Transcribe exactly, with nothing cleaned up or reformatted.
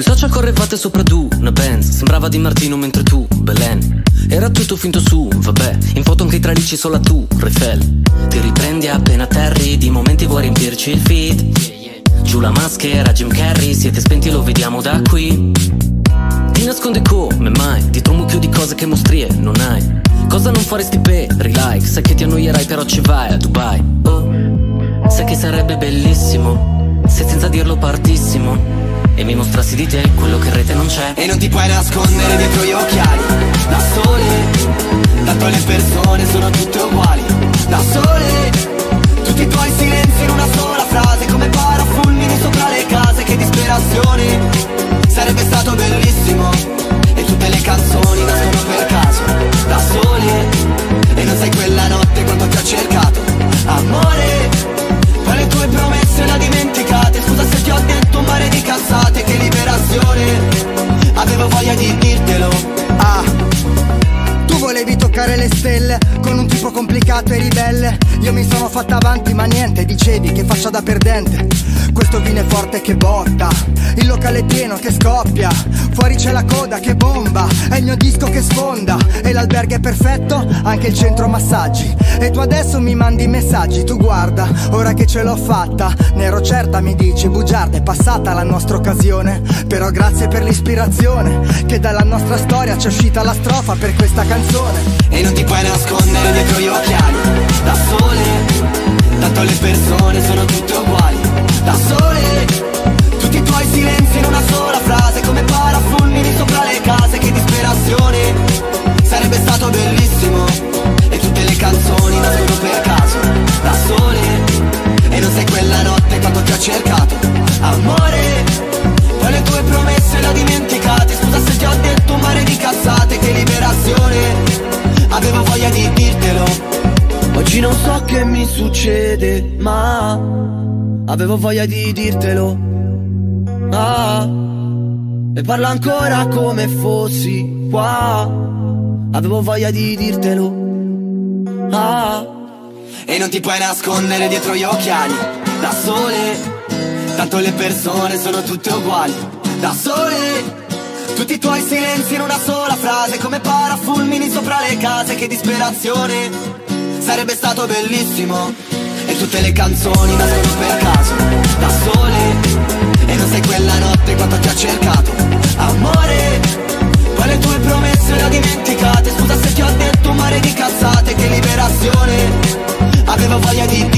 Sui social correvate sopra ad una Benz, sembrava di Martino mentre tu, Belen, era tutto finto su, vabbè, in foto anche i tralici solo tu, Refel. Ti riprendi appena terri, di momenti vuoi riempirci il feed. Giù la maschera, Jim Carrey, siete spenti, lo vediamo da qui. Ti nascondi come mai, dietro un mucchio di cose che mostrie non hai. Cosa non faresti per i like, sai che ti annoierai però ci vai a Dubai. Oh, sai che sarebbe bellissimo, se senza dirlo partissimo e mi mostrassi di te quello che in rete non c'è. E non ti puoi nascondere dietro gli occhiali, da sole, tanto le persone sono tutte uguali. Da sole, tutti i tuoi silenzi in una sola frase, come parafulmini sopra le case. Che disperazione, sarebbe stato bellissimo. E tutte le canzoni nascono per caso, da sole, e non sai quella notte quanto ti ho cercato. Amore, poi le tue promesse la dimenticate. Scusa se ti ho detto un mare di cazzate. Avevo voglia di dirtelo. Ah, tu volevi toccare le stelle con un tipo complicato e ribelle. Io mi sono fatta avanti ma niente, dicevi che faccia da perdente. Questo vino è forte che botta, il locale è pieno che scoppia, fuori c'è la coda che bomba, è il mio disco che sfonda. E l'albergo è perfetto, anche il centro massaggi. E tu adesso mi mandi messaggi, tu guarda, ora che ce l'ho fatta. Ne ero certa, mi dici, bugiarda, è passata la nostra occasione. Però grazie per l'ispirazione, che dalla nostra storia c'è uscita la strofa per questa canzone. E non ti puoi nascondere dietro gli occhiali, da sole, tanto le persone sono tutte uguali. Da sole, tutti i tuoi silenzi in una sola frase, come parafulmini sopra le case. Che disperazione, sarebbe stato bellissimo. E tutte le canzoni nascono per caso, da sole, e non sei quella notte quanto ti ho cercato. Amore, poi le tue promesse le ho dimenticate. Scusa se ti ho detto un mare di cazzate. Che liberazione, avevo voglia di dirtelo. Oggi non so che mi succede, ma avevo voglia di dirtelo. Ah, e parla ancora come fossi qua. Avevo voglia di dirtelo. Ah, e non ti puoi nascondere dietro gli occhiali, da sole, tanto le persone sono tutte uguali. Da sole, tutti i tuoi silenzi in una sola frase, come parafulmini sopra le case. Che disperazione, sarebbe stato bellissimo. E tutte le canzoni nascono per caso, da sole, e non sei quella notte quanto ti ho cercato. Amore, poi le tue promesse le ho dimenticate. Scusa se ti ho detto un mare di cazzate. Che liberazione, avevo voglia di